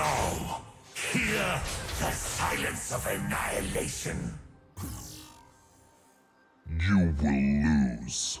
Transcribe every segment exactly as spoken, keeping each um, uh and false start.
Now, hear the silence of annihilation. You will lose.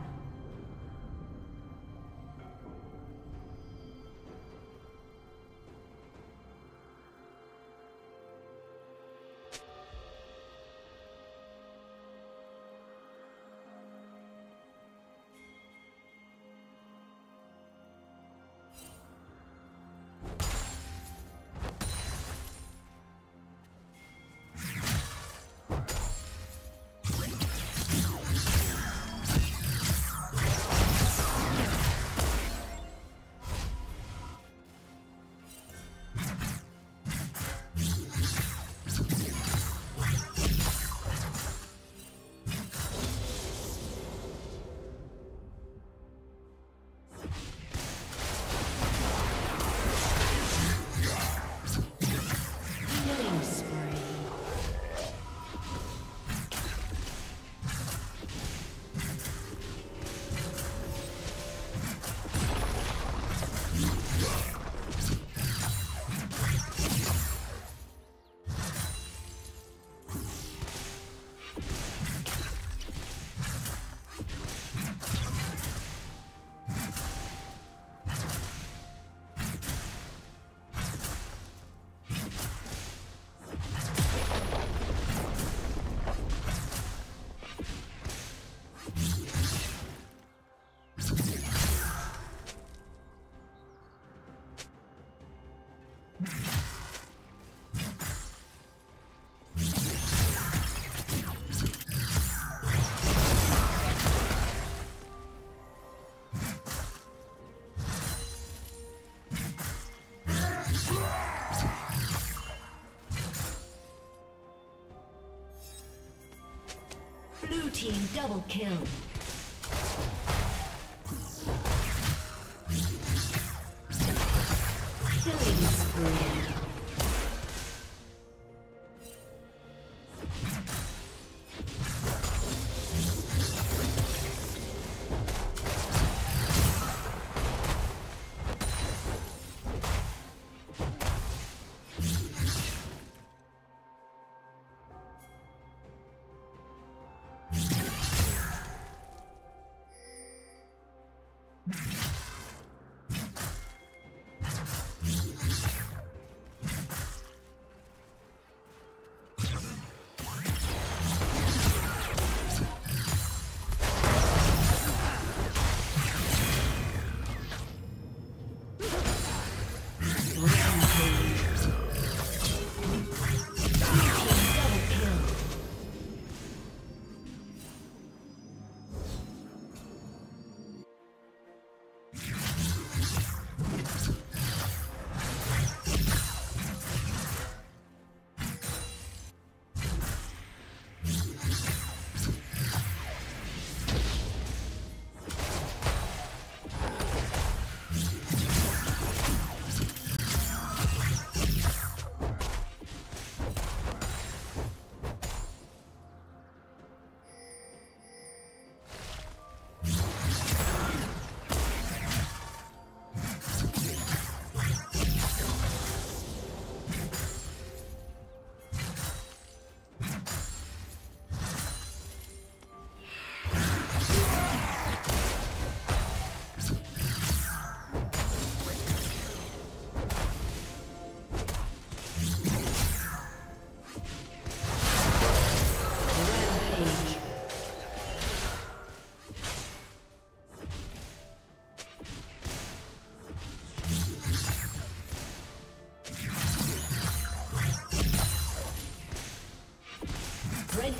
Blue team double kill. Killing spree.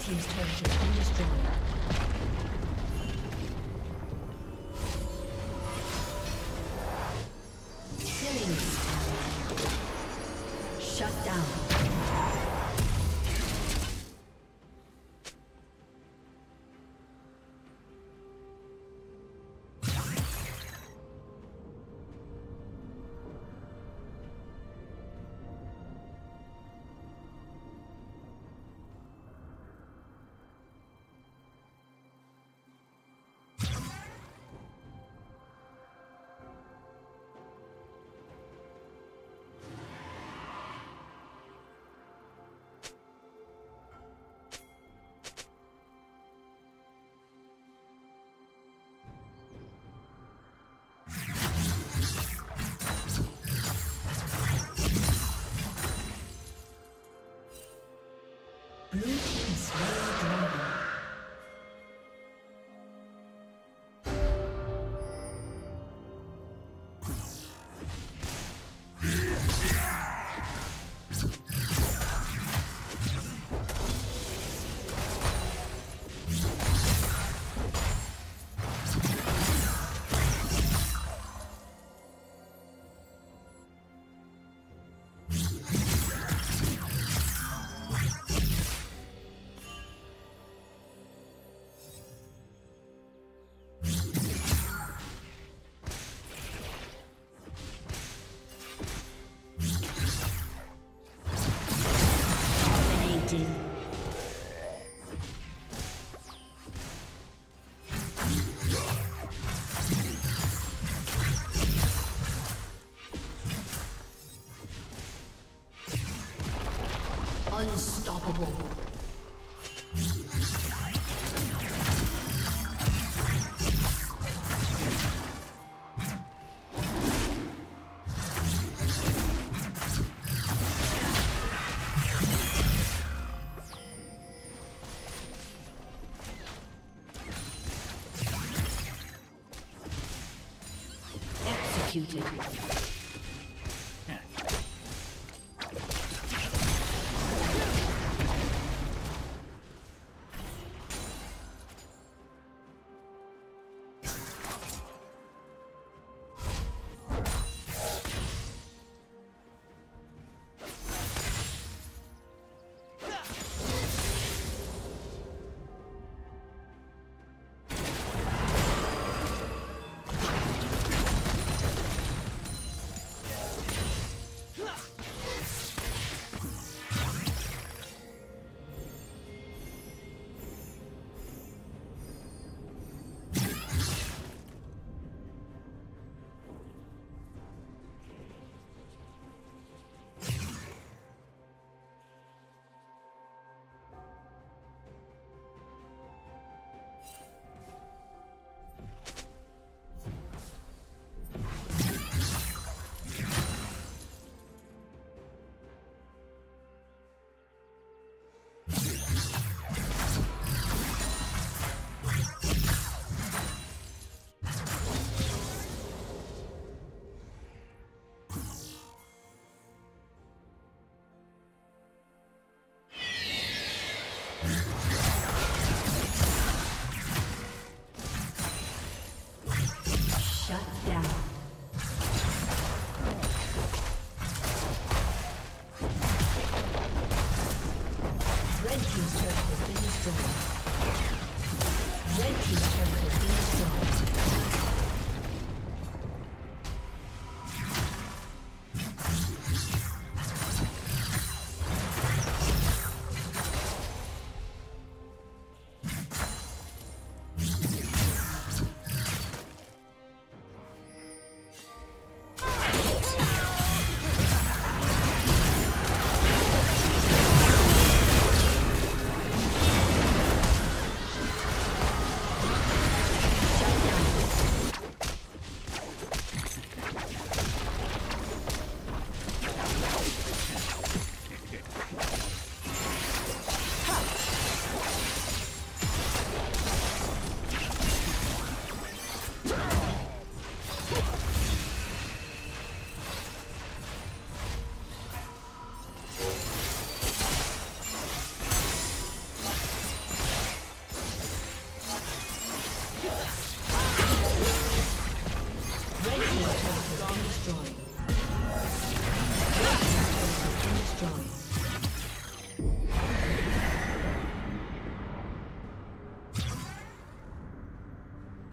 Team's turret has been destroyed. team. Unstoppable. Executed.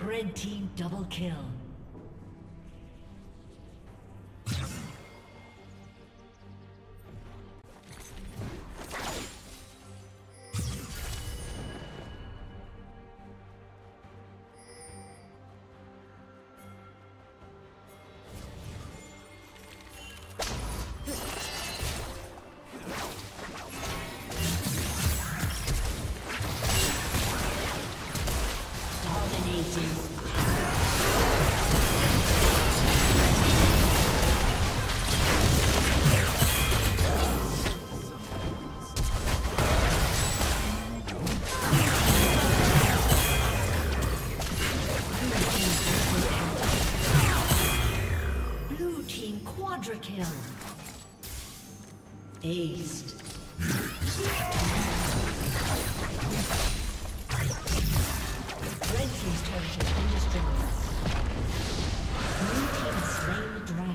Red team double kill. Kill. Aced. Red team's turret has been destroyed. Blue team has slain the dragon.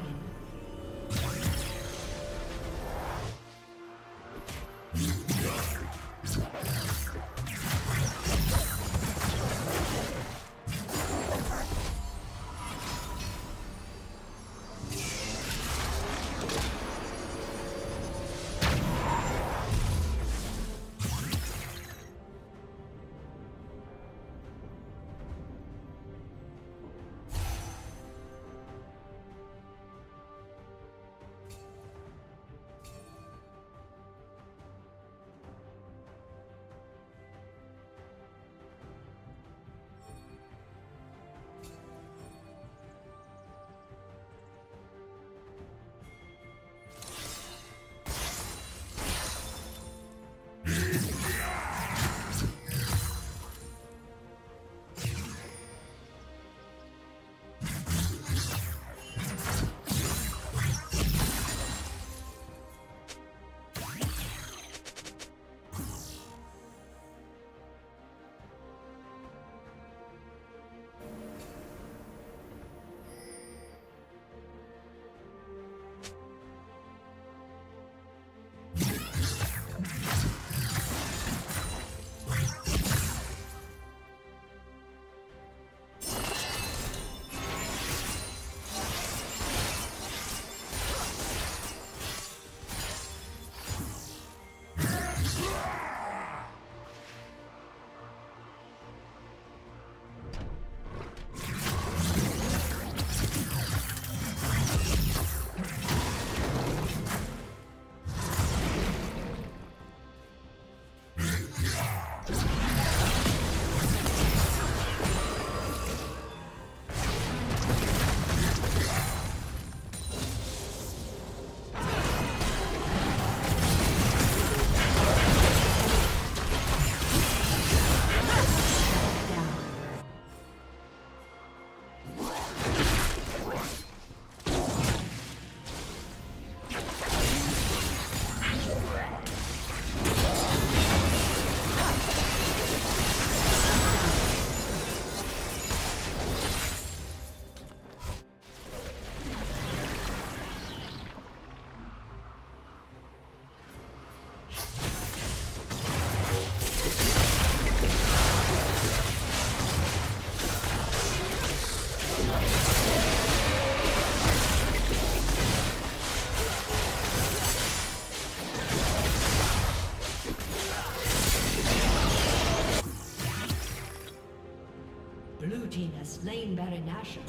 Blue team has slain Baron Nashor.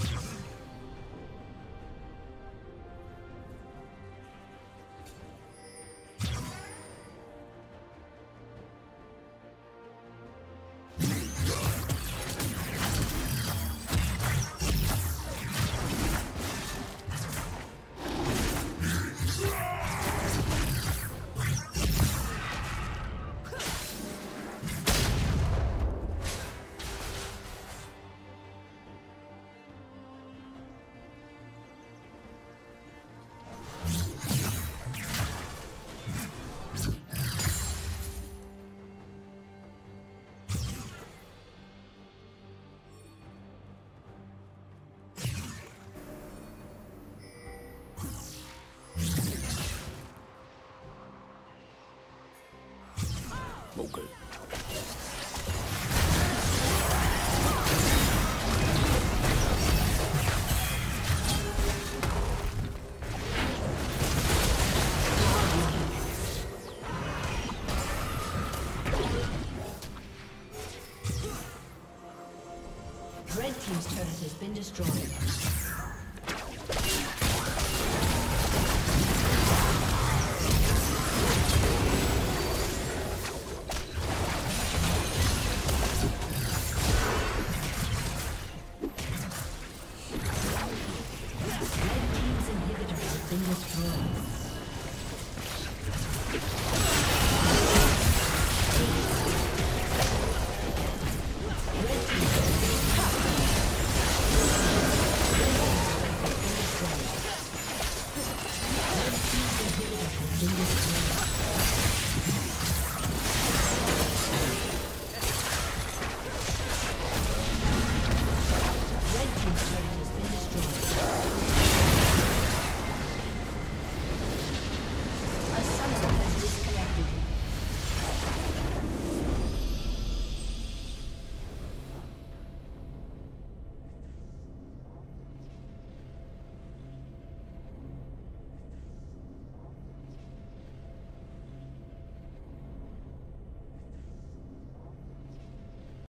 Okay. Red team's turret has been destroyed.